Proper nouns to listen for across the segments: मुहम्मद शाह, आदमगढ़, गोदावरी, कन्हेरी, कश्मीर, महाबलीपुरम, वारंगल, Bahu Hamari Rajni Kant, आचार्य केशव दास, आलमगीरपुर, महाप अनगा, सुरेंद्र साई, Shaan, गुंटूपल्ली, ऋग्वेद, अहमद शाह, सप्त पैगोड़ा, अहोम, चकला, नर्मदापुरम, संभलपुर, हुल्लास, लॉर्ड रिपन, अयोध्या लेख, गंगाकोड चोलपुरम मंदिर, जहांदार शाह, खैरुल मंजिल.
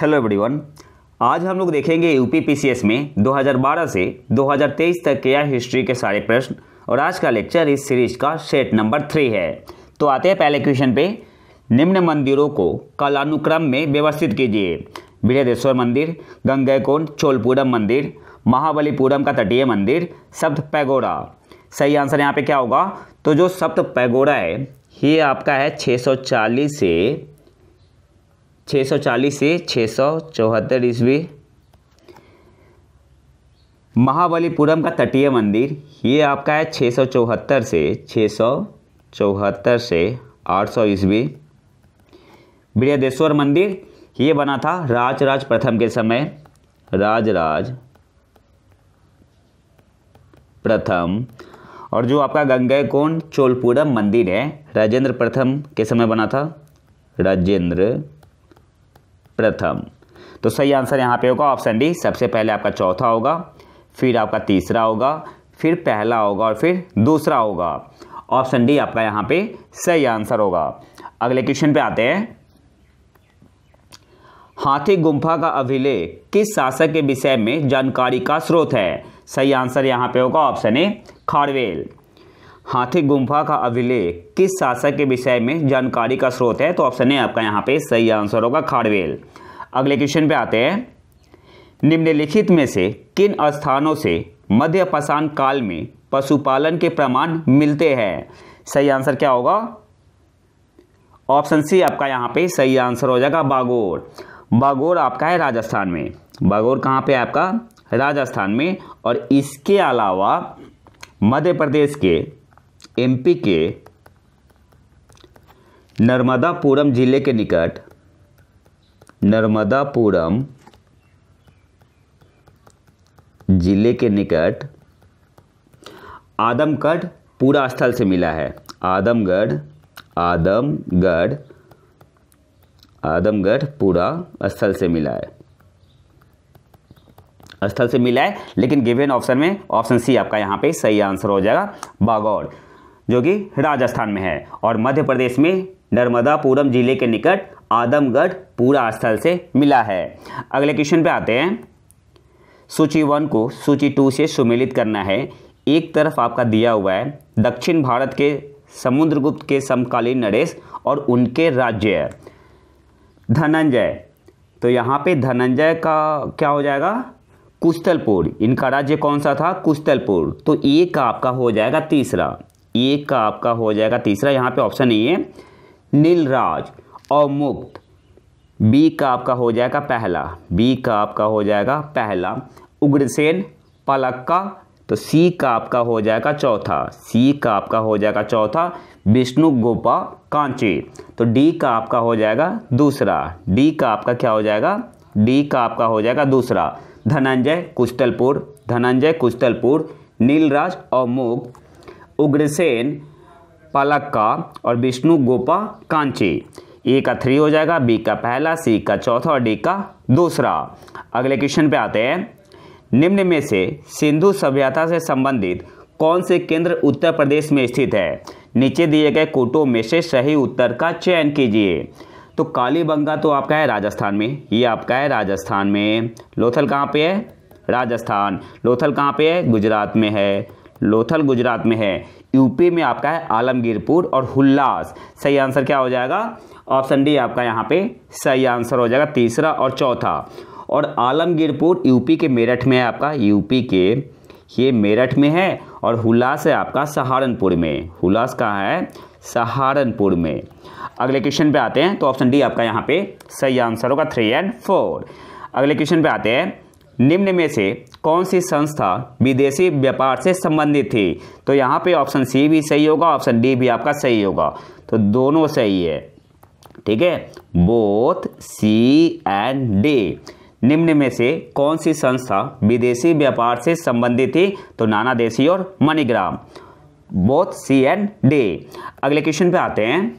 Hello everyone, आज हम लोग देखेंगे यूपीपीसीएस में 2012 से 2023 तक के हिस्ट्री के सारे प्रश्न और आज का लेक्चर इस सीरीज का सेट नंबर 3 है। तो आते हैं पहले क्वेश्चन पे। निम्न मंदिरों को कालानुक्रम में व्यवस्थित कीजिए। बृहदीश्वर मंदिर, गंगैकोंड चोलपुरम मंदिर, महाबलीपुरम का तटीय मंदिर, सप्त पैगोड़ा। सही आंसर यहाँ पे क्या होगा? तो जो सप्त पैगोड़ा है ये आपका है 640 से 674 ईस्वी। महाबलीपुरम का तटीय मंदिर ये आपका है 674 से 800 ईस्वी। बृहदेश्वर मंदिर ये बना था राजराज प्रथम के समय, राजराज प्रथम। और जो आपका गंगैकोंड चोलपुरम मंदिर है राजेंद्र प्रथम के समय बना था, राजेंद्र प्रथम। तो सही आंसर यहाँ पे होगा ऑप्शन डी। सबसे पहले आपका चौथा होगा, फिर आपका तीसरा होगा, फिर पहला होगा और फिर दूसरा होगा। ऑप्शन डी आपका यहाँ पे सही आंसर होगा। अगले क्वेश्चन पे आते हैं। हाथी गुंफा का अभिलेख किस शासक के विषय में जानकारी का स्रोत है? सही आंसर यहाँ पे होगा ऑप्शन ए, खारवेल। हाथी गुंफा का अभिलेख किस शासक के विषय में जानकारी का स्रोत है? तो ऑप्शन ए आपका यहाँ पे सही आंसर होगा, खारवेल। अगले क्वेश्चन पे आते हैं। निम्नलिखित में से किन स्थानों से मध्य पाषाण काल में पशुपालन के प्रमाण मिलते हैं? सही आंसर क्या होगा? ऑप्शन सी आपका यहाँ पे सही आंसर हो जाएगा, बागोर। बागोर आपका है राजस्थान में। बागोर कहाँ पे है आपका? राजस्थान में। और इसके अलावा मध्य प्रदेश के एमपी के नर्मदापुरम जिले के निकट, नर्मदापुरम जिले के निकट आदमगढ़ पूरा स्थल से मिला है। आदमगढ़, आदमगढ़, आदमगढ़ पूरा स्थल से मिला है, स्थल से मिला है। लेकिन गिवन ऑप्शन में ऑप्शन सी आपका यहाँ पे सही आंसर हो जाएगा, बागोर, जो कि राजस्थान में है। और मध्य प्रदेश में नर्मदापुरम जिले के निकट आदमगढ़ पूरा स्थल से मिला है। अगले क्वेश्चन पे आते हैं। सूची 1 को सूची 2 से सुमेलित करना है। एक तरफ आपका दिया हुआ है दक्षिण भारत के समुद्रगुप्त के समकालीन नरेश और उनके राज्य धनंजय। तो यहाँ पे धनंजय का क्या हो जाएगा? कुस्तलपुर। इनका राज्य कौन सा था? कुस्तलपुर। तो ये का आपका हो जाएगा तीसरा, ये का आपका हो जाएगा तीसरा। यहाँ पे ऑप्शन नहीं है नीलराज। और मुक्त बी का आपका हो जाएगा पहला, बी का आपका हो जाएगा पहला। उग्रसेन, पलक्का। तो सी का आपका हो जाएगा चौथा, सी का आपका हो जाएगा चौथा। विष्णु गोपा, कांची। तो डी का आपका हो जाएगा दूसरा, डी का आपका क्या हो जाएगा? डी का आपका हो जाएगा दूसरा। धनंजय, कुस्तलपुर, धनंजय, कुस्तलपुर, नीलराज, अमुक, उग्रसेन, पलक्का और विष्णु गोपा, कांची। ए का 3 हो जाएगा, बी का पहला, सी का चौथा और डी का दूसरा। अगले क्वेश्चन पे आते हैं। निम्न में से सिंधु सभ्यता से संबंधित कौन से केंद्र उत्तर प्रदेश में स्थित है? नीचे दिए गए कोटों में से सही उत्तर का चयन कीजिए। तो कालीबंगा तो आपका है राजस्थान में, ये आपका है राजस्थान में। लोथल कहाँ पे है? राजस्थान। लोथल कहाँ पे है? गुजरात में है। लोथल गुजरात में है। यूपी में आपका है आलमगीरपुर और हुल्लास। सही आंसर क्या हो जाएगा? ऑप्शन डी आपका यहाँ पे सही आंसर हो जाएगा, तीसरा और चौथा। और आलमगीरपुर यूपी के मेरठ में है आपका, यूपी के ये मेरठ में है। और हुल्लास है आपका सहारनपुर में। हुल्लास कहाँ है? सहारनपुर में। अगले क्वेश्चन पे आते हैं। तो ऑप्शन डी आपका यहाँ पे सही आंसर होगा, 3 और 4। अगले क्वेश्चन पे आते हैं। निम्न में से कौन सी संस्था विदेशी व्यापार से संबंधित थी? तो यहाँ पे ऑप्शन सी भी सही होगा, ऑप्शन डी भी आपका सही होगा। तो दोनों सही है, ठीक है, बोथ सी एंड डी। निम्न में से कौन सी संस्था विदेशी व्यापार से संबंधित थी? तो नाना देसी और Manigram, both C and D. अगले क्वेश्चन पे आते हैं।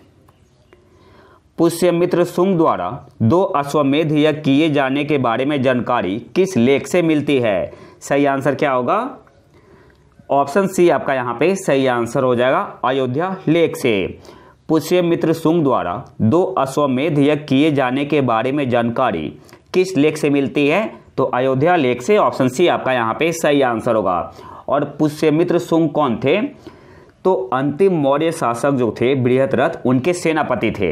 पुष्यमित्र शुंग द्वारा 2 अश्वमेध यज्ञ किए जाने के बारे में जानकारी किस लेख से मिलती है? सही आंसर क्या होगा? ऑप्शन सी आपका यहाँ पे सही आंसर हो जाएगा, अयोध्या लेख से। पुष्यमित्र शुंग द्वारा 2 अश्वमेध यज्ञ किए जाने के बारे में जानकारी किस लेख से मिलती है, तो अयोध्या लेख से। ऑप्शन सी आपका यहाँ पे सही आंसर होगा। और पुष्यमित्र शुंग कौन थे, तो अंतिम मौर्य शासक जो थे बृहद्रथ उनके सेनापति थे।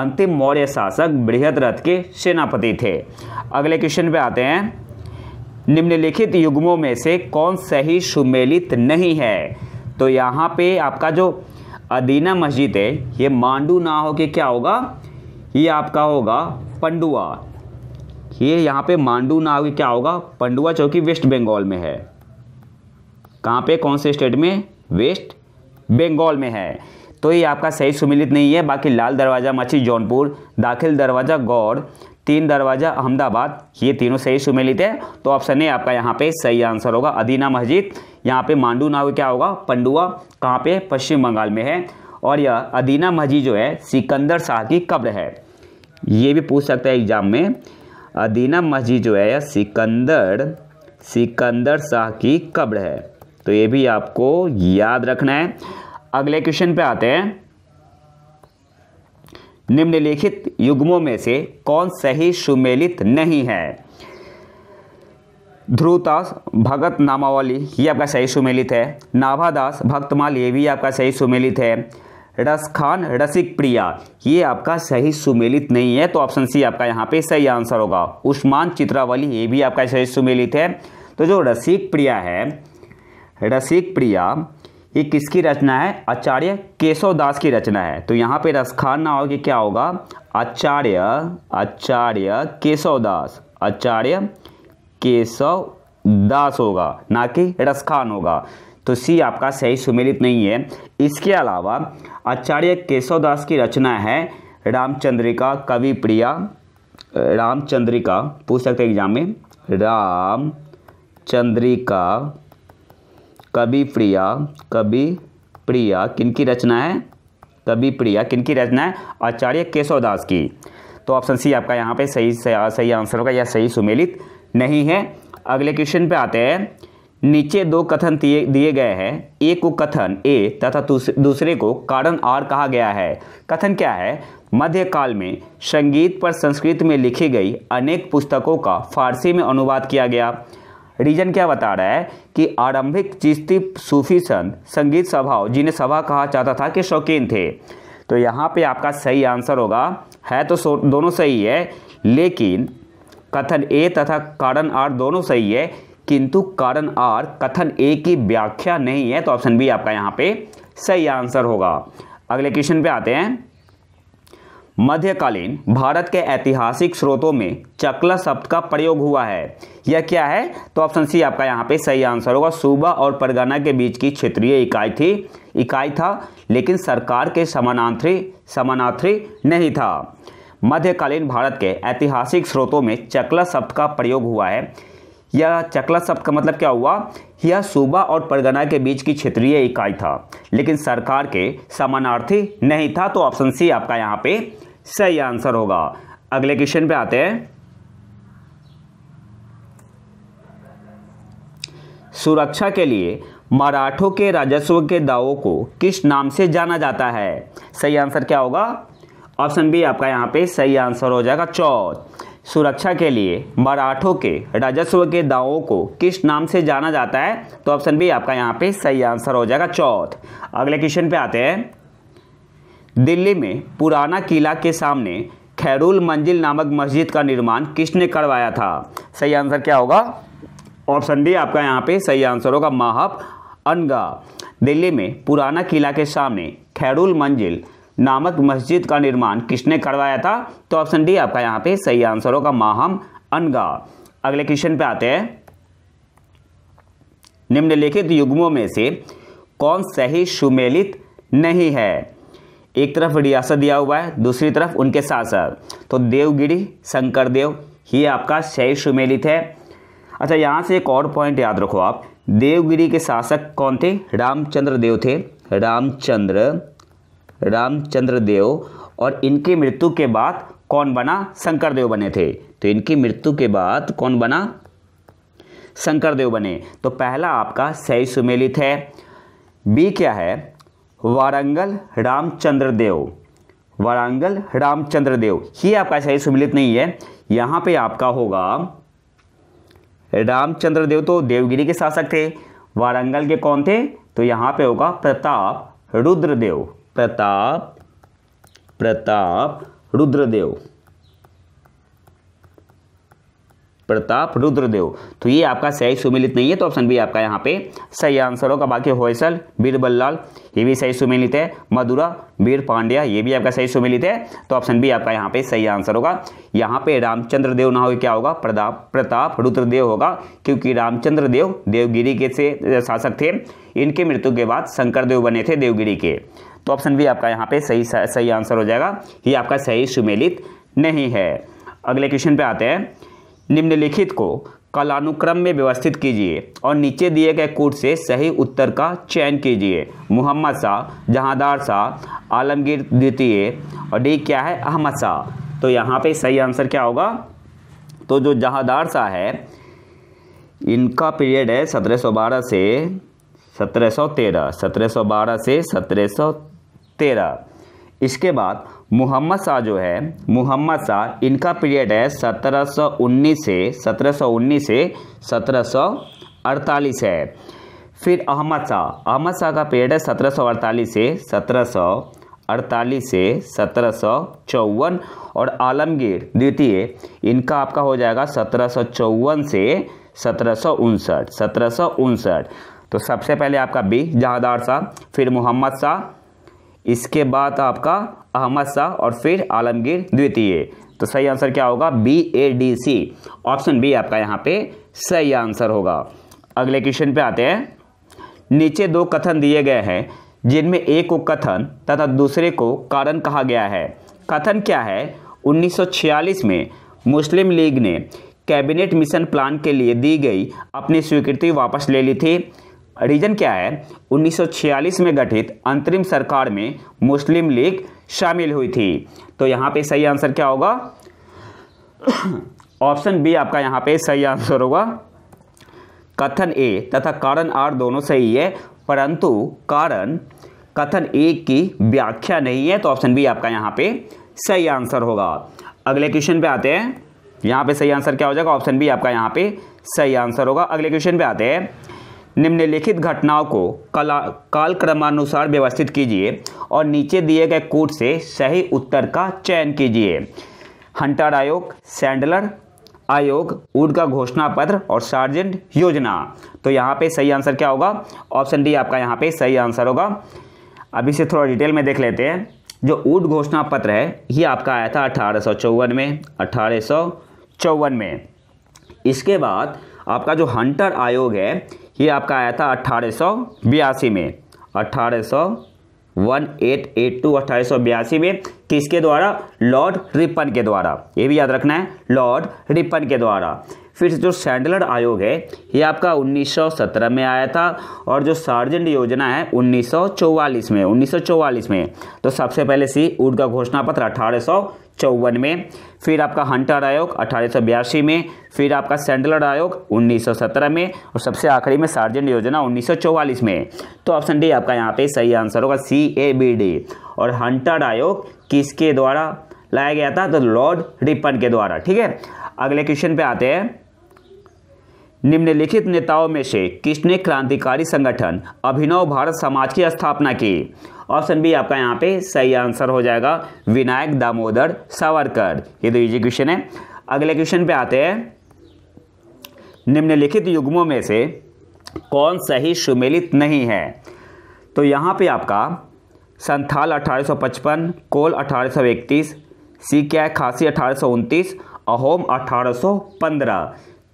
अंतिम मौर्य शासक बृहद्रथ के सेनापति थे। अगले क्वेश्चन पे आते हैं। निम्नलिखित युग्मों में से कौन सही सुमेलित नहीं है, तो यहाँ पे आपका जो अदीना मस्जिद है ये मांडू ना हो के क्या होगा, ये आपका होगा पंडुआ। ये यहाँ पे मांडू ना हो के क्या होगा, पंडुआ, जो कि वेस्ट बंगाल में है। कहाँ पे, कौन से स्टेट में, वेस्ट बंगाल में है। तो ये आपका सही सुमेलित नहीं है। बाकी लाल दरवाज़ा मछली जौनपुर, दाखिल दरवाज़ा गौर, तीन दरवाज़ा अहमदाबाद, ये तीनों सही सुमेलित है। तो ऑप्शन ए आपका यहाँ पे सही आंसर होगा। अदीना मस्जिद यहाँ पे मांडू ना हो क्या होगा, पंडुआ। कहाँ पे, पश्चिम बंगाल में है। और यह अदीना मस्जिद जो है सिकंदर शाह की कब्र है। ये भी पूछ सकता है एग्जाम में। अदीना मस्जिद जो है यह सिकंदर शाह की कब्र है। तो ये भी आपको याद रखना है। अगले क्वेश्चन पे आते हैं। निम्नलिखित युग्मों में से कौन सही सुमेलित नहीं है, ध्रुवदास भगत नामावली ये आपका सही सुमेलित है, नाभादास भक्तमाल ये भी आपका सही सुमेलित है, रसखान रसिक प्रिया ये आपका सही सुमेलित नहीं है। तो ऑप्शन सी आपका यहाँ पे सही आंसर होगा। उस्मान चित्रावली ये भी आपका सही सुमेलित है। तो जो रसिक प्रिया है, रसिक प्रिया ये किसकी रचना है, आचार्य केशव दास की रचना है। तो यहाँ पे रसखान ना होगी क्या होगा, आचार्य केशव दास होगा, ना कि रसखान होगा। तो सी आपका सही सुमेलित नहीं है। इसके अलावा आचार्य केशव दास की रचना है रामचंद्रिका, कवि प्रिया, रामचंद्रिका पूछ सकते हैं एग्जाम में, रामचंद्रिका कवि प्रिया किनकी रचना है, कवि प्रिया किनकी रचना है, आचार्य केशव दास की। तो ऑप्शन सी आपका यहाँ पे सही आंसर होगा, या सही सुमेलित नहीं है। अगले क्वेश्चन पे आते हैं। नीचे दो कथन दिए गए हैं, एक को कथन ए तथा दूसरे को कारण आर कहा गया है। कथन क्या है, मध्यकाल में संगीत पर संस्कृत में लिखी गई अनेक पुस्तकों का फारसी में अनुवाद किया गया। रीजन क्या बता रहा है कि आरंभिक चिश्ती सूफी संत संगीत सभाओं, जिन्हें सभा कहा जाता था, के शौकीन थे। तो यहाँ पे आपका सही आंसर होगा, है तो दोनों सही है, लेकिन कथन ए तथा कारण आर दोनों सही है, किंतु कारण आर कथन ए की व्याख्या नहीं है। तो ऑप्शन बी आपका यहाँ पे सही आंसर होगा। अगले क्वेश्चन पे आते हैं। मध्यकालीन भारत के ऐतिहासिक स्रोतों में चकला शब्द का प्रयोग हुआ है, यह क्या है, तो ऑप्शन सी आपका यहाँ पे सही आंसर होगा। सूबा और परगना के बीच की क्षेत्रीय इकाई था, लेकिन सरकार के समानार्थी नहीं था। मध्यकालीन भारत के ऐतिहासिक स्रोतों में चकला शब्द का प्रयोग हुआ है, यह चकला शब्द का मतलब क्या हुआ, यह सूबा और परगना के बीच की क्षेत्रीय इकाई था, लेकिन सरकार के समानार्थी नहीं था। तो ऑप्शन सी आपका यहाँ पे सही आंसर होगा। अगले क्वेश्चन पे आते हैं। सुरक्षा के लिए मराठों के राजस्व के दावों को किस नाम से जाना जाता है, सही आंसर क्या होगा, ऑप्शन बी आपका यहाँ पे सही आंसर हो जाएगा, चौथ। सुरक्षा के लिए मराठों के राजस्व के दावों को किस नाम से जाना जाता है, तो ऑप्शन बी आपका यहाँ पे सही आंसर हो जाएगा, चौथ। अगले क्वेश्चन पे आते हैं। दिल्ली में पुराना किला के सामने खैरुल मंजिल नामक मस्जिद का निर्माण किसने करवाया था, सही आंसर क्या होगा, ऑप्शन डी आपका यहाँ पे सही आंसर होगा, माहब अनगा। दिल्ली में पुराना किला के सामने खैरुल मंजिल नामक मस्जिद का निर्माण किसने करवाया था, तो ऑप्शन डी आपका यहाँ पे सही आंसर होगा, माहम अनगा। अगले क्वेश्चन पे आते हैं। निम्नलिखित युग्मों में से कौन सही सुमेलित नहीं है, एक तरफ रियासत दिया हुआ है, दूसरी तरफ उनके शासक। तो देवगिरी शंकर देव ये आपका सही सुमेलित है। अच्छा, यहाँ से एक और पॉइंट याद रखो आप, देवगिरी के शासक कौन थे, रामचंद्र देव थे, रामचंद्र देव। और इनकी मृत्यु के बाद कौन बना, शंकर देव बने थे। तो इनकी मृत्यु के बाद कौन बना, शंकर देव बने। तो पहला आपका सही सुमेलित है। बी क्या है, वारंगल रामचंद्र देव, वारंगल रामचंद्र देव, ये आपका सही सम्मिलित नहीं है, यहाँ पे आपका होगा रामचंद्र देव तो देवगिरी के शासक थे, वारंगल के कौन थे, तो यहाँ पे होगा प्रताप रुद्रदेव, प्रताप रुद्रदेव, तो ये आपका सही सुमेलित नहीं है, तो ऑप्शन बी आपका यहाँ पे सही आंसर होगा। बाकी होयसल, बीर बल्लाल, ये भी सही सुमेलित है, मधुरा, वीर पांड्या, ये भी आपका सही सुमेलित है, तो ऑप्शन बी आपका यहाँ पे सही आंसर होगा। यहाँ पे रामचंद्र देव ना होगा, क्या होगा, प्रताप रुद्रदेव होगा, क्योंकि रामचंद्र देव देवगिरी के से शासक थे, इनके मृत्यु के बाद शंकर देव बने थे देवगिरी के, तो ऑप्शन बी आपका यहाँ पे सही आंसर हो जाएगा, ये आपका सही सुमेलित नहीं है। अगले क्वेश्चन पे आते हैं, निम्नलिखित को कालानुक्रम में व्यवस्थित कीजिए और नीचे दिए गए कोड से सही उत्तर का चयन कीजिए। मुहम्मद शाह, जहांदार शाह, आलमगीर द्वितीय और डी क्या है, अहमद शाह, तो यहाँ पे सही आंसर क्या होगा, तो जो जहांदार शाह है इनका पीरियड है 1712 से 1713, 1712 से 1713। इसके बाद मुहम्मद शाह जो है, मुहम्मद शाह इनका पीरियड है 1719 से 1748 है। फिर अहमद शाह का पीरियड है 1748 से 1754 और आलमगीर द्वितीय इनका आपका हो जाएगा 1754 से 1759। तो सबसे पहले आपका बी जहांदार शाह, फिर मुहम्मद शाह, इसके बाद आपका अहमद शाह और फिर आलमगीर द्वितीय, तो सही आंसर क्या होगा, BADC, ऑप्शन बी आपका यहाँ पे सही आंसर होगा। अगले क्वेश्चन पे आते हैं, नीचे दो कथन दिए गए हैं जिनमें एक को कथन तथा दूसरे को कारण कहा गया है। कथन क्या है, 1946 में मुस्लिम लीग ने कैबिनेट मिशन प्लान के लिए दी गई अपनी स्वीकृति वापस ले ली थी। रीजन क्या है, 1946 में गठित अंतरिम सरकार में मुस्लिम लीग शामिल हुई थी, तो यहाँ पे सही आंसर क्या होगा, ऑप्शन बी आपका यहाँ पे सही आंसर होगा। कथन ए तथा कारण आर दोनों सही है, परंतु कारण कथन ए की व्याख्या नहीं है, तो ऑप्शन बी आपका यहाँ पे सही आंसर होगा। अगले क्वेश्चन पे आते हैं, यहाँ पे सही आंसर क्या हो जाएगा, ऑप्शन बी आपका यहाँ पे सही आंसर होगा। अगले क्वेश्चन पे आते हैं, निम्नलिखित घटनाओं को कालक्रमानुसार व्यवस्थित कीजिए और नीचे दिए गए कोड से सही उत्तर का चयन कीजिए। हंटर आयोग, सैंडलर आयोग, ऊंट का घोषणा पत्र और सार्जेंट योजना, तो यहाँ पे सही आंसर क्या होगा, ऑप्शन डी आपका यहाँ पे सही आंसर होगा। अभी से थोड़ा डिटेल में देख लेते हैं। जो ऊंट घोषणा पत्र है ये आपका आया था 1854 में, 1854 में। इसके बाद आपका जो हंटर आयोग है ये आपका आया था 1882 में, 1882 में, किसके द्वारा, लॉर्ड रिपन के द्वारा, ये भी याद रखना है, लॉर्ड रिपन के द्वारा। फिर जो सैंडलर आयोग है ये आपका 1917 में आया था और जो सार्जेंट योजना है 1944 में, 1944 में, तो सबसे पहले सी ऊंट का घोषणा पत्र 1854 में, फिर आपका हंटर आयोग 1882 में, फिर आपका सैंडलर आयोग 1917 में और सबसे आखिरी में सार्जेंट योजना 1944 में, तो ऑप्शन डी आपका यहाँ पे सही आंसर होगा, CABD। और हंटर आयोग किसके द्वारा लाया गया था, तो लॉर्ड रिपन के द्वारा, ठीक है। अगले क्वेश्चन पे आते हैं, निम्नलिखित नेताओं में से किसने क्रांतिकारी संगठन अभिनव भारत समाज की स्थापना की, ऑप्शन बी आपका यहाँ पे सही आंसर हो जाएगा, विनायक दामोदर सावरकर, ये तो इजी क्वेश्चन है। अगले क्वेश्चन पे आते हैं, निम्नलिखित युग्मों में से कौन सही सुमेलित नहीं है, तो यहाँ पे आपका संथाल 1855, कोल 1831, सिक्का खासी 1829, अहोम 1815,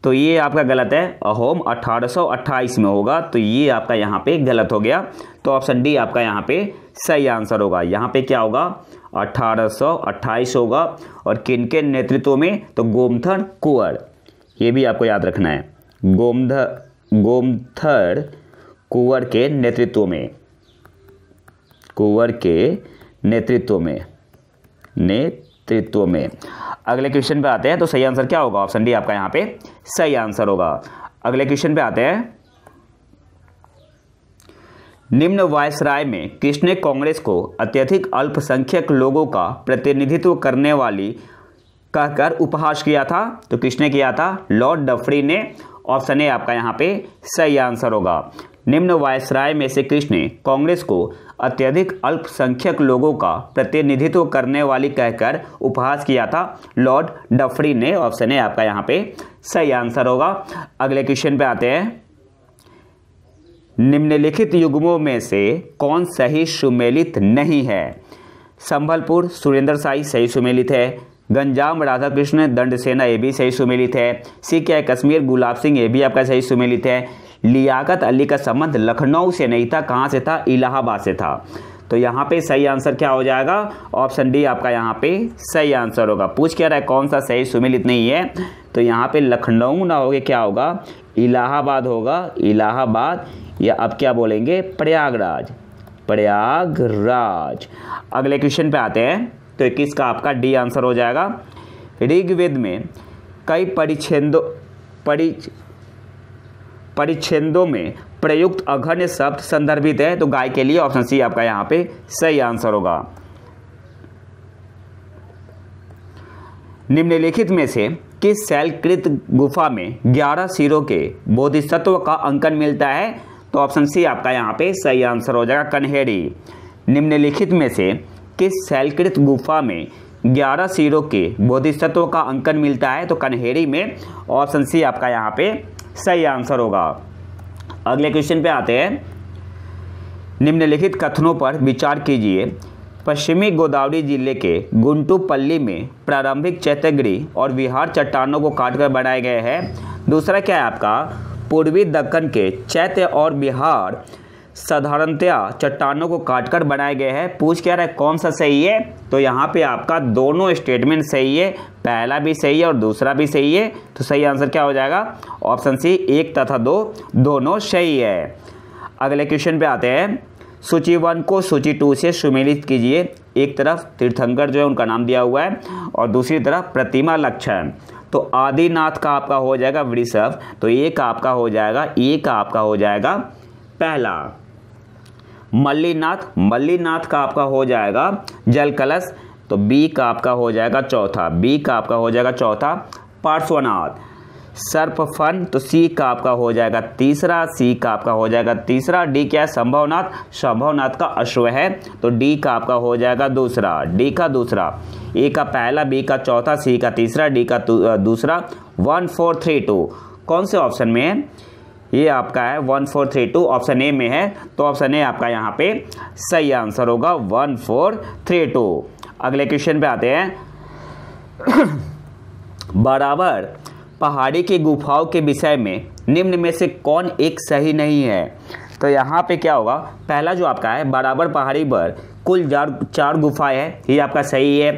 तो ये आपका गलत है, अहोम 1828 में होगा, तो ये आपका यहाँ पे गलत हो गया, तो ऑप्शन डी आपका यहाँ पे सही आंसर होगा। यहाँ पे क्या होगा, 1828 होगा और किनके नेतृत्व में, तो गोमथर कुंवर, ये भी आपको याद रखना है, गोमथर कुंवर के नेतृत्व में, अगले क्वेश्चन पे आते हैं, तो सही आंसर क्या होगा, ऑप्शन डी आपका यहाँ पे सही आंसर होगा। अगले क्वेश्चन पे आते हैं, निम्न वायसराय में किसने कांग्रेस को अत्यधिक अल्पसंख्यक लोगों का प्रतिनिधित्व करने वाली कहकर उपहास किया था? तो किसने किया था? लॉर्ड डफरी ने। ऑप्शन ए आपका यहाँ पे सही आंसर होगा। निम्न वायसराय में से किसने कांग्रेस को अत्यधिक अल्पसंख्यक लोगों का प्रतिनिधित्व करने वाली कहकर उपहास किया था? लॉर्ड डफरी ने। ऑप्शन ए आपका यहाँ पे सही आंसर होगा। अगले क्वेश्चन पे आते हैं। निम्नलिखित युग्मों में से कौन सही सुमेलित नहीं है? संभलपुर सुरेंद्र साई सही सुमेलित है। गंजाम राधा कृष्ण दंड सेना ये भी सही सुमेलित है। सिख है कश्मीर गुलाब सिंह ये भी आपका सही सुमेलित है। लियाकत अली का संबंध लखनऊ से नहीं था, कहाँ से था? इलाहाबाद से था। तो यहाँ पे सही आंसर क्या हो जाएगा? ऑप्शन डी आपका यहाँ पे सही आंसर होगा। पूछ क्या रहा है कौन सा सही सुमेलित नहीं है, तो यहाँ पे लखनऊ ना होके क्या होगा? इलाहाबाद होगा। इलाहाबाद या अब क्या बोलेंगे? प्रयागराज। प्रयागराज। अगले क्वेश्चन पे आते हैं। तो 21 का आपका डी आंसर हो जाएगा। ऋग्वेद में कई परिच्छेदों में प्रयुक्त अघण्य शब्द संदर्भित है, तो गाय के लिए। ऑप्शन सी आपका यहाँ पे सही आंसर होगा। निम्नलिखित में से किस शैलकृत गुफा में 11 सिरों के बोधिसत्व का अंकन मिलता है? तो ऑप्शन सी आपका यहाँ पे सही आंसर हो जाएगा, कन्हेरी। निम्नलिखित में से किस शैलकृत गुफा में 11 सिरों के बोधिसत्व का अंकन मिलता है? तो कन्हेरी में। ऑप्शन सी आपका यहाँ पे सही आंसर होगा। अगले क्वेश्चन पे आते हैं। निम्नलिखित कथनों पर विचार कीजिए। पश्चिमी गोदावरी जिले के गुंटूपल्ली में प्रारंभिक चैत्यगिरी और विहार चट्टानों को काटकर बनाए गए हैं। दूसरा क्या है आपका? पूर्वी दक्कन के चैत्य और बिहार साधारणतया चट्टानों को काटकर बनाए गए हैं। पूछ क्या रहा है कौन सा सही है, तो यहाँ पे आपका दोनों स्टेटमेंट सही है, पहला भी सही है और दूसरा भी सही है। तो सही आंसर क्या हो जाएगा? ऑप्शन सी, एक तथा दो दोनों सही है। अगले क्वेश्चन पे आते हैं। सूची 1 को सूची 2 से सुमेलित कीजिए। एक तरफ तीर्थंकर जो है उनका नाम दिया हुआ है और दूसरी तरफ प्रतिमा लक्षण। तो आदिनाथ का आपका हो जाएगा वृषभ, तो एक आपका हो जाएगा, एक आपका हो जाएगा पहला। मल्लीनाथ, मल्लीनाथ का आपका हो जाएगा जल कलश, तो बी का आपका हो जाएगा चौथा, बी का आपका हो जाएगा चौथा। पार्श्वनाथ, सर्पफन, तो सी का आपका हो जाएगा तीसरा, सी का आपका हो जाएगा तीसरा। डी क्या है? संभवनाथ, संभवनाथ का अश्व है, तो डी का आपका हो जाएगा दूसरा, डी का दूसरा। ए का पहला, बी का चौथा, सी का तीसरा, डी का दूसरा। 1432 कौन से ऑप्शन में है? ये आपका है 1432 ऑप्शन ए में है। तो ऑप्शन ए आपका यहाँ पे सही आंसर होगा, 1432। अगले क्वेश्चन पे आते हैं। बराबर पहाड़ी की गुफाओं के विषय में निम्न में से कौन एक सही नहीं है? तो यहाँ पे क्या होगा? पहला जो आपका है, बराबर पहाड़ी पर कुल 4 गुफाएं हैं, ये आपका सही है।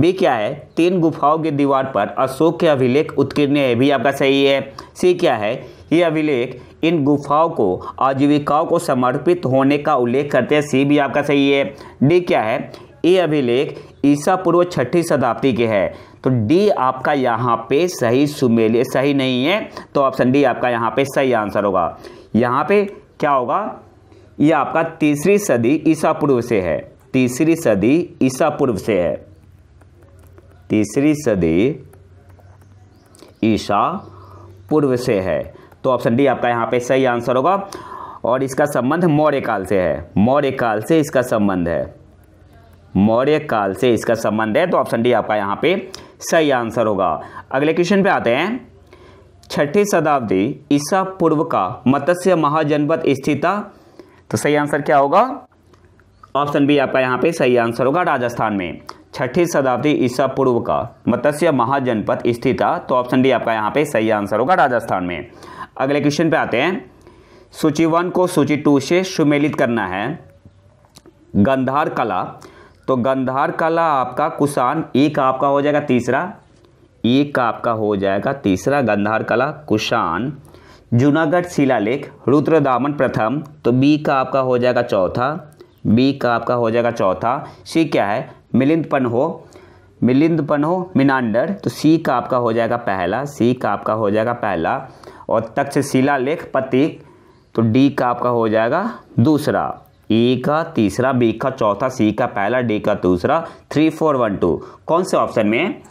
बी क्या है? 3 गुफाओं की दीवार पर अशोक के अभिलेख उत्कीर्ण है, भी आपका सही है। सी क्या है? ये अभिलेख इन गुफाओं को आजीविकाओं को समर्पित होने का उल्लेख करते हैं, सी भी आपका सही है। डी क्या है? ये अभिलेख ईसा पूर्व 6वीं शताब्दी के है, तो डी आपका यहाँ पे सही सुमेलित सही नहीं है। तो ऑप्शन डी आपका यहाँ पे सही आंसर होगा। यहाँ पे क्या होगा? ये आपका 3री सदी ईसा पूर्व से है, 3री सदी ईसा पूर्व से है, 3री सदी ईसा पूर्व से है। तो ऑप्शन डी आपका यहाँ पे सही आंसर होगा। और इसका संबंध मौर्य काल से है, मौर्य काल से इसका संबंध है, मौर्य काल से इसका संबंध है। तो ऑप्शन डी आपका यहाँ पे सही आंसर होगा। अगले क्वेश्चन पे आते हैं। 6ठी शताब्दी ईसा पूर्व का मत्स्य महाजनपद स्थित था, तो सही आंसर क्या होगा? ऑप्शन बी आपका यहाँ पे सही आंसर होगा, राजस्थान में। 6ठी शताब्दी ईसा पूर्व का मत्स्य महाजनपद स्थित था, तो ऑप्शन डी आपका यहाँ पे सही आंसर होगा, राजस्थान में। अगले क्वेश्चन पे आते हैं। सूची 1 को सूची 2 से सुमेलित करना है। गंधार कला, तो गंधार कला आपका कुषाण, एक आपका हो जाएगा तीसरा, एक आपका हो जाएगा तीसरा। गंधार कला कुषाण। जूनागढ़ शिलालेख रुद्रदामन प्रथम, तो बी का आपका हो जाएगा चौथा, बी का आपका हो जाएगा चौथा। सी क्या है? मिलिंद पन्हो मिनांडर, तो सी का आपका हो जाएगा पहला, सी का आपका हो जाएगा पहला। और तक्षशिला लेख पतिक, तो डी का आपका हो जाएगा दूसरा, ए का तीसरा, बी का चौथा, सी का पहला, डी का दूसरा। 3 4 1 2 कौन से ऑप्शन में है?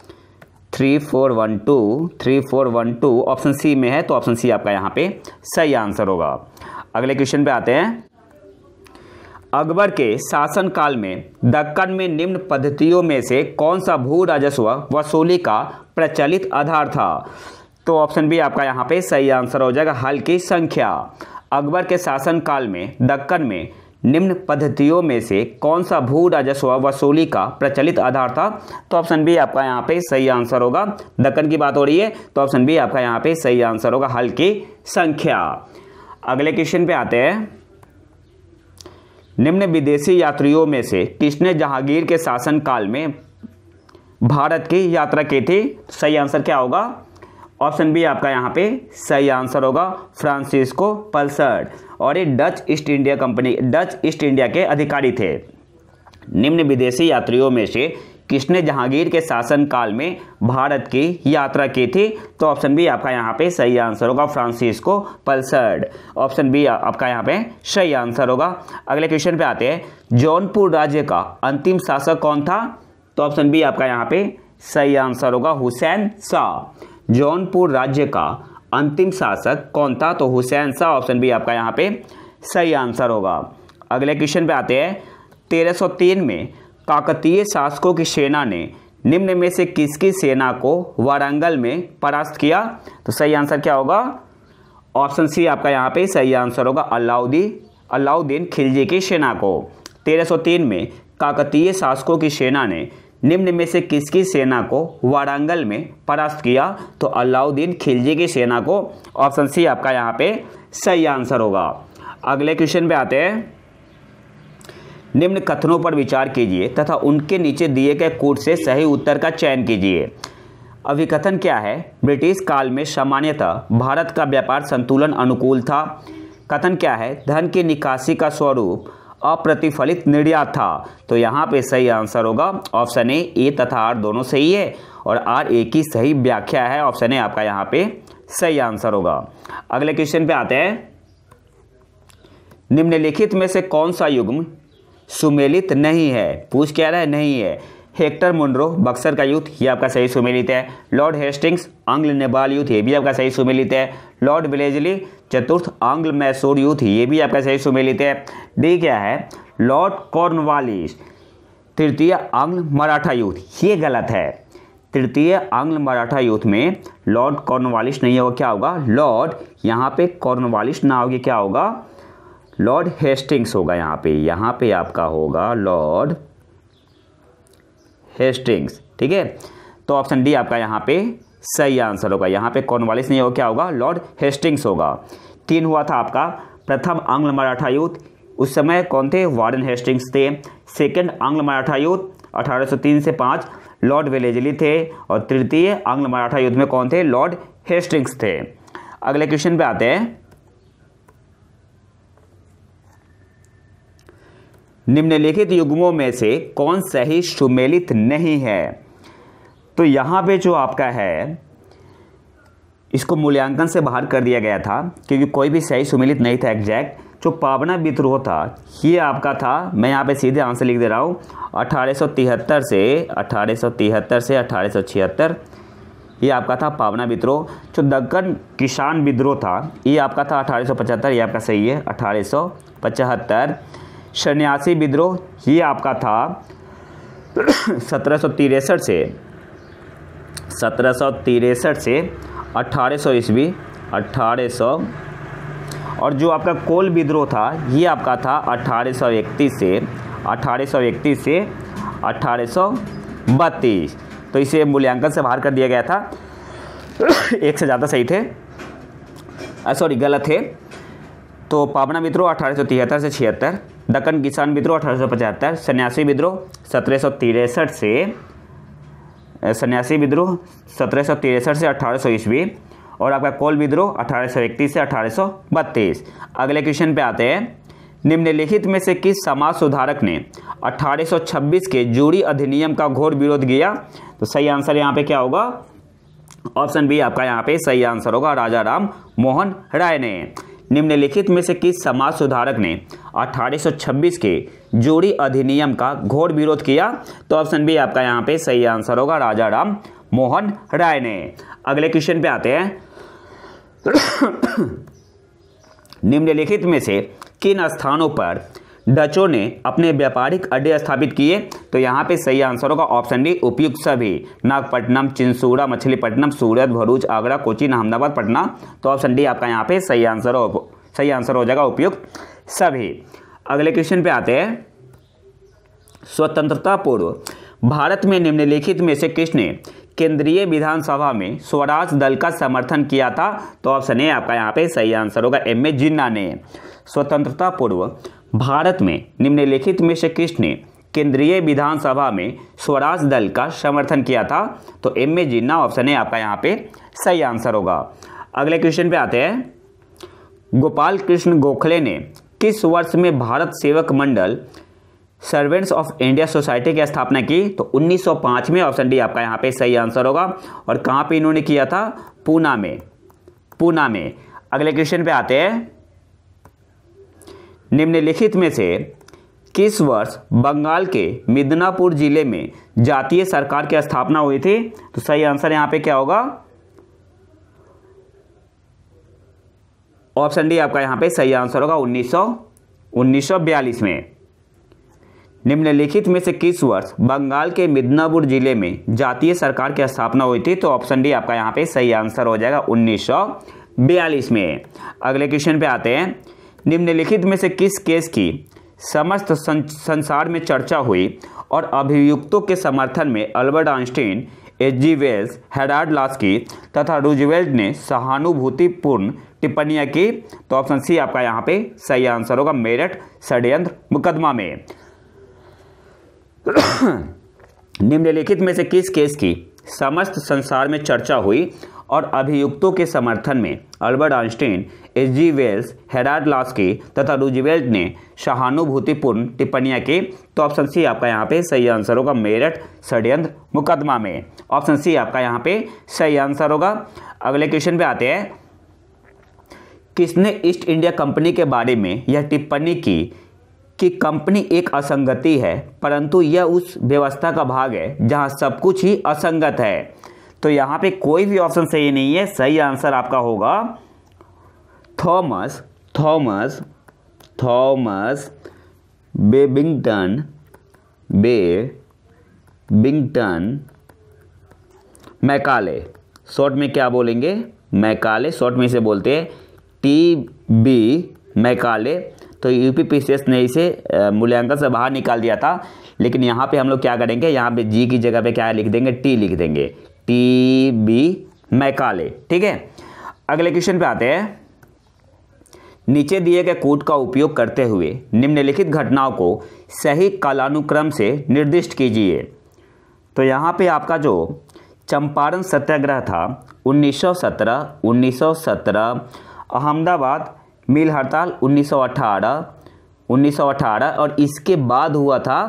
3 4 1 2। 3 4 1 2 ऑप्शन सी में है, तो ऑप्शन सी आपका यहाँ पे सही आंसर होगा। अगले क्वेश्चन पे आते हैं। अकबर के शासनकाल में दक्कन में निम्न पद्धतियों में से कौन सा भू राजस्व वसूली का प्रचलित आधार था? तो ऑप्शन बी आपका यहाँ पे सही आंसर हो जाएगा, हल की संख्या। अकबर के शासनकाल में दक्कन में निम्न पद्धतियों में से कौन सा भू राजस्व वसूली का प्रचलित आधार था? तो ऑप्शन बी आपका यहाँ पे सही आंसर होगा। दक्कन की बात हो रही है, तो ऑप्शन बी आपका यहाँ पे सही आंसर होगा, हल की संख्या। अगले क्वेश्चन पे आते हैं। निम्न विदेशी यात्रियों में से किसने जहांगीर के शासनकाल में भारत की यात्रा की थी? सही आंसर क्या होगा? ऑप्शन बी आपका यहाँ पे सही आंसर होगा, फ्रांसिस्को पल्सर। और ये Dutch East India company, Dutch East India के अधिकारी थे। निम्न विदेशी यात्रियों में से किसने जहांगीर के शासनकाल में भारत की यात्रा की थी? तो ऑप्शन बी आपका यहाँ पे सही आंसर होगा, फ्रांसिस्को पल्सर। ऑप्शन बी आपका यहाँ पे सही आंसर होगा। अगले क्वेश्चन पे आते हैं। जौनपुर राज्य का अंतिम शासक कौन था? तो ऑप्शन बी आपका यहाँ पे सही आंसर होगा, हुसैन शाह। जौनपुर राज्य का अंतिम शासक कौन था? तो हुसैन शाह। ऑप्शन बी आपका यहाँ पे सही आंसर होगा। अगले क्वेश्चन पे आते हैं। 1303 में काकतीय शासकों की सेना ने निम्न में से किसकी सेना को वारंगल में परास्त किया? तो सही आंसर क्या होगा? ऑप्शन सी आपका यहाँ पे सही आंसर होगा, अलाउद्दीन खिलजी की सेना को। 1303 में काकतीय शासकों की सेना ने निम्न में से किसकी सेना को वारंगल में परास्त किया? तो अलाउद्दीन खिलजी की सेना को। ऑप्शन सी आपका यहाँ पे सही आंसर होगा। अगले क्वेश्चन पे आते हैं। निम्न कथनों पर विचार कीजिए तथा उनके नीचे दिए गए कूट से सही उत्तर का चयन कीजिए। अभिकथन क्या है? ब्रिटिश काल में सामान्यतः भारत का व्यापार संतुलन अनुकूल था। कथन क्या है? धन की निकासी का स्वरूप अप्रतिफलित निर्यात था। तो यहाँ पे सही आंसर होगा ऑप्शन ए तथा आर दोनों सही है, और आर ए की सही व्याख्या है। ऑप्शन ए आपका यहाँ पे सही आंसर होगा। अगले क्वेश्चन पे आते हैं। निम्नलिखित में से कौन सा युग्म सुमेलित नहीं है? पूछ क्या रहा है? नहीं है। हेक्टर मुंड्रो बक्सर का युद्ध, ये आपका सही सुमेलित है। लॉर्ड हेस्टिंग्स आंग्ल नेपाल युद्ध, ये भी आपका सही सुमेलित है। लॉर्ड विलेजली चतुर्थ आंग्ल मैसूर युद्ध, ये भी आपका सही सुमेलित है। डी क्या है? लॉर्ड कॉर्नवालिस तृतीय आंग्ल मराठा युद्ध, ये गलत है। तृतीय आंग्ल मराठा युद्ध में लॉर्ड कॉर्नवालिस नहीं होगा, क्या होगा? लॉर्ड यहाँ पे कॉर्नवालिस ना होगी, क्या होगा? लॉर्ड हेस्टिंग्स होगा। यहाँ पे आपका होगा लॉर्ड हेस्टिंग्स, ठीक है। तो ऑप्शन डी आपका यहाँ पे सही आंसर होगा। यहाँ पे कॉर्नवालिस नहीं होगा, क्या होगा? लॉर्ड हेस्टिंग्स होगा। 3 हुआ था आपका प्रथम आंग्ल मराठा युद्ध, उस समय कौन थे? वारन हेस्टिंग्स थे। सेकंड आंग्ल मराठा युद्ध 1803 से 5 लॉर्ड वेलेजली थे, और तृतीय आंग्ल मराठा युद्ध में कौन थे? लॉर्ड हेस्टिंग्स थे। अगले क्वेश्चन पे आते हैं। निम्नलिखित युग्मों में से कौन सही सुमेलित नहीं है? तो यहाँ पे जो आपका है, इसको मूल्यांकन से बाहर कर दिया गया था क्योंकि कोई भी सही सुमेलित नहीं था। एग्जैक्ट जो पावना विद्रोह था, ये आपका था, मैं यहाँ पे सीधे आंसर लिख दे रहा हूँ, 1873 से 1876, ये आपका था पावना विद्रोह। जो दक्कन किसान विद्रोह था, ये आपका था 1875, ये आपका सही है 1875। सन्यासी विद्रोह, ये आपका था 1763 से 1800 ईस्वी और जो आपका कोल विद्रोह था, ये आपका था 1831 से 1832। तो इसे मूल्यांकन से बाहर कर दिया गया था, एक से ज़्यादा सही थे, सॉरी गलत थे। तो पावना विद्रोह 1873 से 1876, दक्कन किसान विद्रोह 1875, सन्यासी विद्रोह 1763 से 1800 ईस्वी और आपका कोल विद्रोह 1831 से 1832। अगले क्वेश्चन पे आते हैं। निम्नलिखित में से किस समाज सुधारक ने 1826 के जूरी अधिनियम का घोर विरोध किया? तो सही आंसर यहाँ पे क्या होगा? ऑप्शन बी आपका यहाँ पे सही आंसर होगा, राजा राम मोहन राय ने। निम्नलिखित में से किस समाज सुधारक ने 1826 के जोड़ी अधिनियम का घोर विरोध किया? तो ऑप्शन बी आपका यहाँ पे सही आंसर होगा, राजा राम मोहन राय ने। अगले क्वेश्चन पे आते हैं। निम्नलिखित में से किन स्थानों पर डचों ने अपने व्यापारिक अड्डे स्थापित किए? तो यहाँ पे सही आंसर होगा ऑप्शन डी उपयुक्त सभी, नागपट्टनम, चिंसूरा, मछलीपट्टनम, सूरत, भरूच, आगरा, कोचीन, अहमदाबाद, पटना। तो ऑप्शन डी आपका यहाँ पे सही आंसर हो जाएगा उपयुक्त सभी। अगले क्वेश्चन पे आते हैं। स्वतंत्रता पूर्व भारत में निम्नलिखित में से किसने केंद्रीय विधानसभा में स्वराज दल का समर्थन किया था? तो ऑप्शन ए आपका यहाँ पे सही आंसर होगा एम ए जिन्ना ने। स्वतंत्रता पूर्व भारत में निम्नलिखित में से किसने केंद्रीय विधानसभा में स्वराज दल का समर्थन किया था? तो एम ए जिन्ना ऑप्शन है आपका यहाँ पे सही आंसर होगा। अगले क्वेश्चन पे आते हैं। गोपाल कृष्ण गोखले ने किस वर्ष में भारत सेवक मंडल सर्वेंट्स ऑफ इंडिया सोसाइटी की स्थापना की? तो 1905 में ऑप्शन डी आपका यहाँ पे सही आंसर होगा। और कहाँ पे इन्होंने किया था? पूना में, पूना में। अगले क्वेश्चन पे आते हैं। निम्नलिखित में से किस वर्ष बंगाल के मिदनापुर जिले में जातीय सरकार की स्थापना हुई थी? तो सही आंसर यहाँ पे क्या होगा? ऑप्शन डी आपका यहाँ पे सही आंसर होगा 1942 में। निम्नलिखित में से किस वर्ष बंगाल के मिदनापुर जिले में जातीय सरकार की स्थापना हुई थी? तो ऑप्शन डी आपका यहाँ पे सही आंसर हो जाएगा 1942 में। अगले क्वेश्चन पे आते हैं। निम्नलिखित में से किस केस की समस्त संसार में चर्चा हुई और अभियुक्तों के समर्थन में Albert Einstein, H G Wells, Harold Laski तथा रूजवेल्ट ने सहानुभूतिपूर्ण टिप्पणियां की? तो ऑप्शन सी आपका यहाँ पे सही आंसर होगा मेरठ षड्यंत्र मुकदमा में। निम्नलिखित में से किस केस की समस्त संसार में चर्चा हुई और अभियुक्तों के समर्थन में Albert Einstein, H G Wells, Harold Laski तथा रूजवेल्ट ने सहानुभूतिपूर्ण टिप्पणियां की? तो ऑप्शन सी आपका यहाँ पे सही आंसर होगा मेरठ षड्यंत्र मुकदमा में। ऑप्शन सी आपका यहाँ पे सही आंसर होगा। अगले क्वेश्चन पे आते हैं। किसने ईस्ट इंडिया कंपनी के बारे में यह टिप्पणी की कि कंपनी एक असंगति है, परंतु यह उस व्यवस्था का भाग है जहाँ सब कुछ ही असंगत है? तो यहाँ पे कोई भी ऑप्शन सही नहीं है। सही आंसर आपका होगा थॉमस बेबिंगटन मैकाले, शॉर्ट में क्या बोलेंगे? मैकाले, शॉर्ट में इसे बोलते हैं टीबी मैकाले। तो यूपीपीसीएस ने इसे मूल्यांकन से बाहर निकाल दिया था, लेकिन यहाँ पे हम लोग क्या करेंगे? यहाँ पे जी की जगह पे क्या लिख देंगे? टी लिख देंगे, टी बी मैकाले, ठीक है। अगले क्वेश्चन पे आते हैं। नीचे दिए गए कोड का उपयोग करते हुए निम्नलिखित घटनाओं को सही कालानुक्रम से निर्दिष्ट कीजिए। तो यहाँ पे आपका जो चंपारण सत्याग्रह था 1917, अहमदाबाद मिल हड़ताल 1918 और इसके बाद हुआ था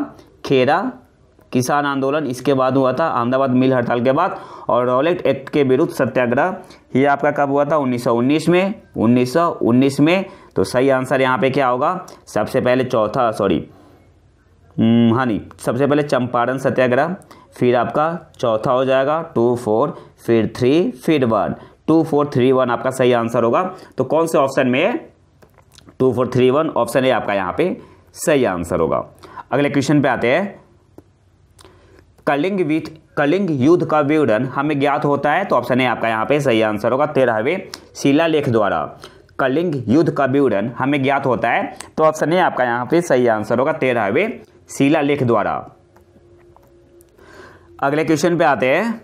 खेड़ा किसान आंदोलन, इसके बाद हुआ था अहमदाबाद मिल हड़ताल के बाद, और रॉलेट एक्ट के विरुद्ध सत्याग्रह, ये आपका कब हुआ था? 1919 में। तो सही आंसर यहाँ पे क्या होगा? सबसे पहले सबसे पहले चंपारण सत्याग्रह, फिर आपका चौथा हो जाएगा 24, फिर 3, फिर 1। 2431 आपका सही आंसर होगा। तो कौन से ऑप्शन में है? 2431 ऑप्शन है आपका यहाँ पे सही आंसर होगा। अगले क्वेश्चन पे आते हैं। कलिंग युद्ध का विवरण हमें ज्ञात होता है? तो ऑप्शन है आपका यहाँ पे सही आंसर होगा 13वें शिलालेख द्वारा। कलिंग युद्ध का विवरण हमें ज्ञात होता है, तो ऑप्शन है आपका यहाँ पे सही आंसर होगा 13वें शिलालेख द्वारा। अगले क्वेश्चन पे आते हैं।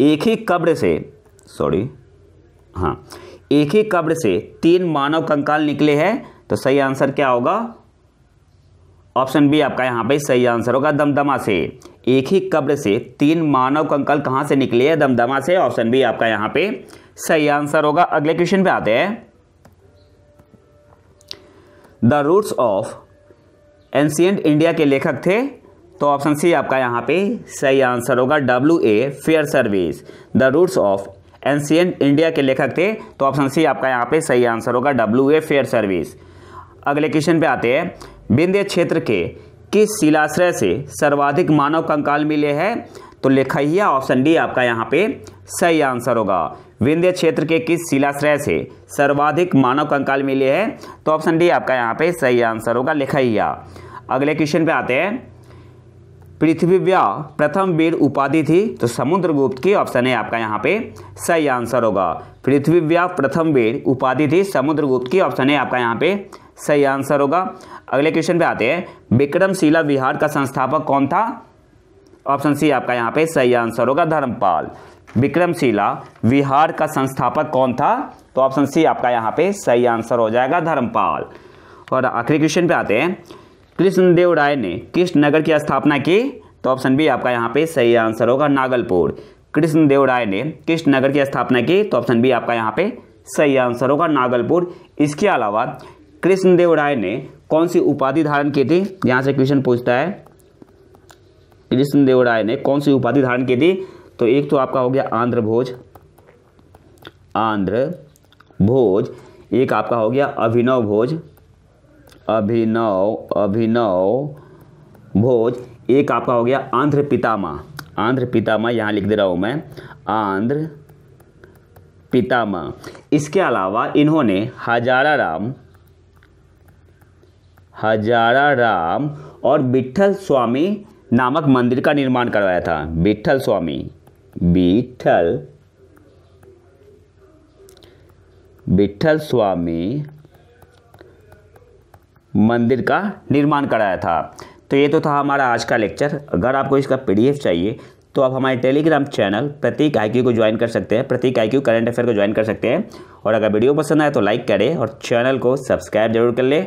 एक ही कब्र से 3 मानव कंकाल निकले हैं, तो सही आंसर क्या होगा? ऑप्शन बी आपका यहाँ पे सही आंसर होगा दमदमा से। एक ही कब्र से 3 मानव कंकाल कहाँ से निकले हैं? दमदमा से। ऑप्शन बी आपका यहाँ पे सही आंसर होगा। अगले क्वेश्चन पे आते हैं। The roots of ancient India के लेखक थे? तो ऑप्शन सी आपका यहाँ पे सही आंसर होगा W A Fairservis. The roots of ancient India के लेखक थे। तो ऑप्शन सी आपका यहाँ पे सही आंसर होगा डब्ल्यू ए फेयर सर्विस। अगले क्वेश्चन पे आते हैं, विंध्य क्षेत्र के किस शिलाश्रय से सर्वाधिक मानव कंकाल मिले हैं? तो लेखैया ऑप्शन डी आपका यहाँ पे सही आंसर होगा। विंध्य क्षेत्र के किस शिलाश्रय से सर्वाधिक मानव कंकाल मिले हैं? तो ऑप्शन डी आपका यहाँ पे सही आंसर होगा लेखैया। अगले क्वेश्चन पे आते हैं, पृथ्वीव्या प्रथम वीर उपाधि थी तो समुद्रगुप्त की ऑप्शन है आपका यहाँ पे सही आंसर होगा। पृथ्वीव्या प्रथम वीर उपाधि थी समुद्रगुप्त की ऑप्शन है आपका यहाँ पे सही आंसर होगा। अगले क्वेश्चन पे आते हैं, विक्रमशिला विहार का संस्थापक कौन था? ऑप्शन सी आपका यहाँ पे सही आंसर होगा धर्मपाल। विक्रमशिला विहार का संस्थापक कौन था? तो ऑप्शन सी आपका यहाँ पे सही आंसर हो जाएगा धर्मपाल। और आखिरी क्वेश्चन पे आते हैं, कृष्णदेव राय ने किस नगर की स्थापना की? तो ऑप्शन बी आपका यहाँ पे सही आंसर होगा नागलपुर। कृष्णदेव राय ने किस नगर की स्थापना की? तो ऑप्शन बी आपका यहाँ पे सही आंसर होगा नागलपुर। इसके अलावा कृष्णदेव राय ने कौन सी उपाधि धारण की थी? यहाँ से क्वेश्चन पूछता है कृष्णदेव राय ने कौन सी उपाधि धारण की थी। तो एक तो आपका हो गया आंध्र भोज, एक आपका हो गया अभिनव भोज, एक आपका हो गया आंध्र पितामह, यहाँ लिख दे रहा हूँ मैं आंध्र पितामह। इसके अलावा इन्होंने हजारा राम और विट्ठल स्वामी नामक मंदिर का निर्माण करवाया था। विट्ठल स्वामी मंदिर का निर्माण कराया था। तो ये तो था हमारा आज का लेक्चर। अगर आपको इसका पीडीएफ चाहिए तो आप हमारे टेलीग्राम चैनल प्रतीक आईक्यू को ज्वाइन कर सकते हैं, प्रतीक आईक्यू करंट अफेयर को ज्वाइन कर सकते हैं। और अगर वीडियो पसंद आए तो लाइक करें और चैनल को सब्सक्राइब जरूर कर लें।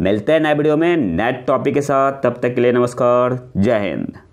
मिलते हैं नए वीडियो में नए टॉपिक के साथ, तब तक के लिए नमस्कार, जय हिंद।